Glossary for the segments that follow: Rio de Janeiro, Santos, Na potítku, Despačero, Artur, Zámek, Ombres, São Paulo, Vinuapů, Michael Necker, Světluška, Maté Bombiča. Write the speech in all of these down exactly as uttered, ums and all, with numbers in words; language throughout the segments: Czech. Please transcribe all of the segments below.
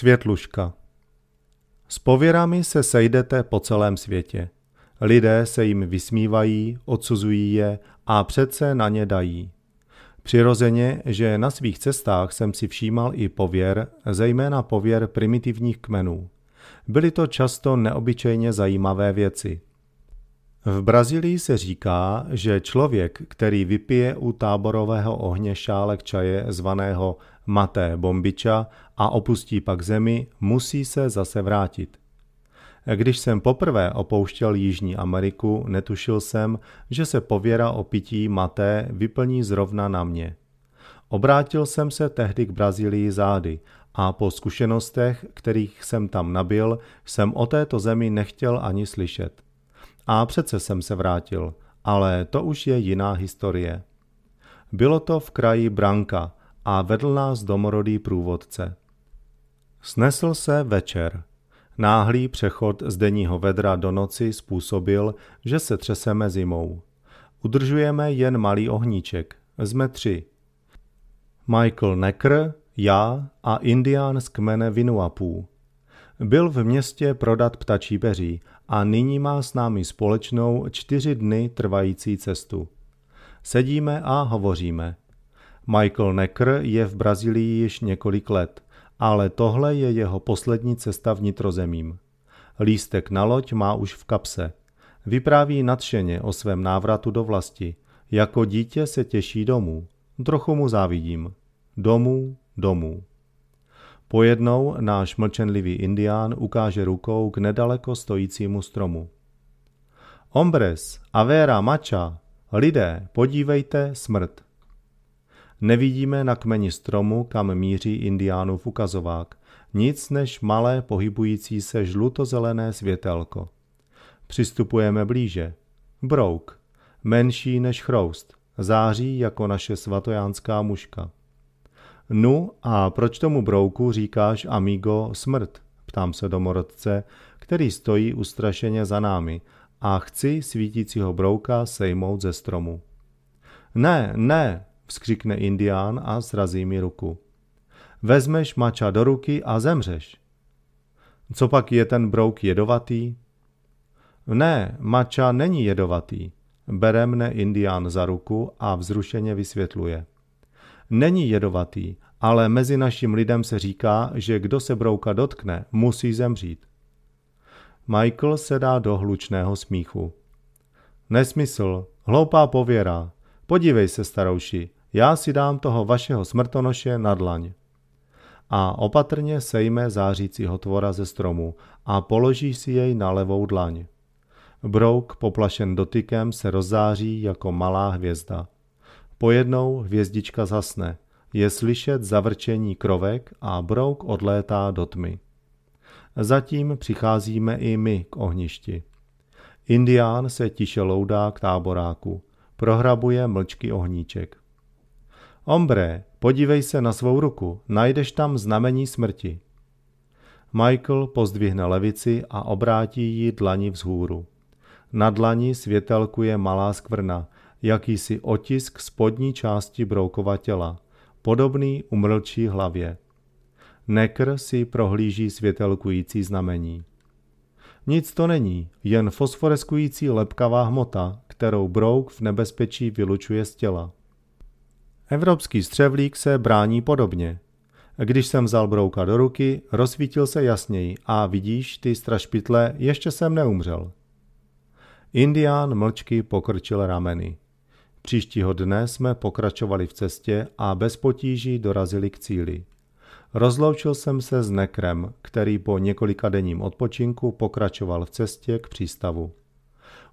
Světluška. S pověrami se sejdete po celém světě. Lidé se jim vysmívají, odsuzují je a přece na ně dají. Přirozeně, že na svých cestách jsem si všímal i pověr, zejména pověr primitivních kmenů. Byly to často neobyčejně zajímavé věci. V Brazílii se říká, že člověk, který vypije u táborového ohně šálek čaje zvaného Maté Bombiča a opustí pak zemi, musí se zase vrátit. Když jsem poprvé opouštěl Jižní Ameriku, netušil jsem, že se pověra o pití maté vyplní zrovna na mě. Obrátil jsem se tehdy k Brazílii zády a po zkušenostech, kterých jsem tam nabyl, jsem o této zemi nechtěl ani slyšet. A přece jsem se vrátil, ale to už je jiná historie. Bylo to v kraji Branca a vedl nás domorodý průvodce. Snesl se večer. Náhlý přechod z denního vedra do noci způsobil, že se třeseme zimou. Udržujeme jen malý ohníček. Jsme tři. Michael Necker, já a indián z kmene Vinuapů. Byl v městě prodat ptačí peří a nyní má s námi společnou čtyři dny trvající cestu. Sedíme a hovoříme. Michael Necker je v Brazílii již několik let, ale tohle je jeho poslední cesta vnitrozemím. Lístek na loď má už v kapse. Vypráví nadšeně o svém návratu do vlasti. Jako dítě se těší domů. Trochu mu závidím. Domů, domů. Pojednou náš mlčenlivý indián ukáže rukou k nedaleko stojícímu stromu. Ombres, avera, mača, lidé, podívejte, smrt. Nevidíme na kmeni stromu, kam míří indiánův ukazovák, nic než malé pohybující se žlutozelené světelko. Přistupujeme blíže. Brouk, menší než chroust, září jako naše svatojánská muška. Nu a proč tomu brouku říkáš, amigo, smrt? Ptám se domorodce, který stojí ustrašeně za námi a chci svítícího brouka sejmout ze stromu. Ne, ne, vzkřikne indián a srazí mi ruku. Vezmeš mača do ruky a zemřeš. Copak je ten brouk jedovatý? Ne, mača není jedovatý. Bere mne indián za ruku a vzrušeně vysvětluje. Není jedovatý, ale mezi naším lidem se říká, že kdo se brouka dotkne, musí zemřít. Michael se dá do hlučného smíchu. Nesmysl, hloupá pověra. Podívej se, starouši, já si dám toho vašeho smrtonoše na dlaň. A opatrně sejme zářícího tvora ze stromu a položí si jej na levou dlaň. Brouk poplašen dotykem se rozzáří jako malá hvězda. Pojednou hvězdička zasne, je slyšet zavrčení krovek a brouk odlétá do tmy. Zatím přicházíme i my k ohništi. Indián se tiše loudá k táboráku, prohrabuje mlčky ohníček. Ombre, podívej se na svou ruku, najdeš tam znamení smrti. Michael pozdvihne levici a obrátí ji dlani vzhůru. Na dlani světelkuje malá skvrna, jakýsi otisk spodní části broukova těla, podobný umlčí hlavě. Necker si prohlíží světelkující znamení. Nic to není, jen fosforeskující lepkavá hmota, kterou brouk v nebezpečí vylučuje z těla. Evropský střevlík se brání podobně. Když jsem vzal brouka do ruky, rozsvítil se jasněji a vidíš, ty strašpitle, ještě jsem neumřel. Indián mlčky pokrčil rameny. Příštího dne jsme pokračovali v cestě a bez potíží dorazili k cíli. Rozloučil jsem se s Neckerem, který po několikadenním odpočinku pokračoval v cestě k přístavu.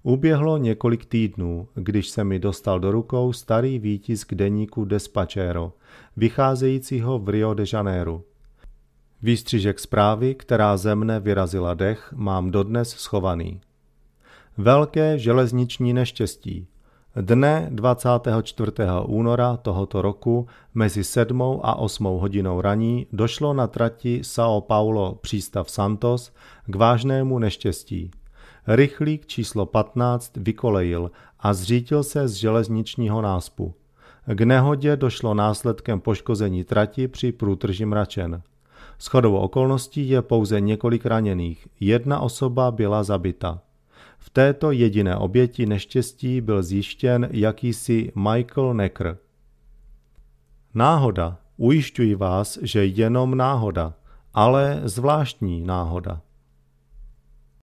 Uběhlo několik týdnů, když se mi dostal do rukou starý výtisk deníku Despačero, vycházejícího v Rio de Janeiro. Výstřižek zprávy, která ze mne vyrazila dech, mám dodnes schovaný. Velké železniční neštěstí. Dne dvacátého čtvrtého února tohoto roku mezi sedmou a osmou hodinou raní došlo na trati São Paulo přístav Santos k vážnému neštěstí. Rychlík číslo patnáct vykolejil a zřítil se z železničního náspu. K nehodě došlo následkem poškození trati při průtrži mračen. Shodou okolností je pouze několik raněných. Jedna osoba byla zabita. V této jediné oběti neštěstí byl zjištěn jakýsi Michael Necker. Náhoda. Ujišťuji vás, že jenom náhoda, ale zvláštní náhoda.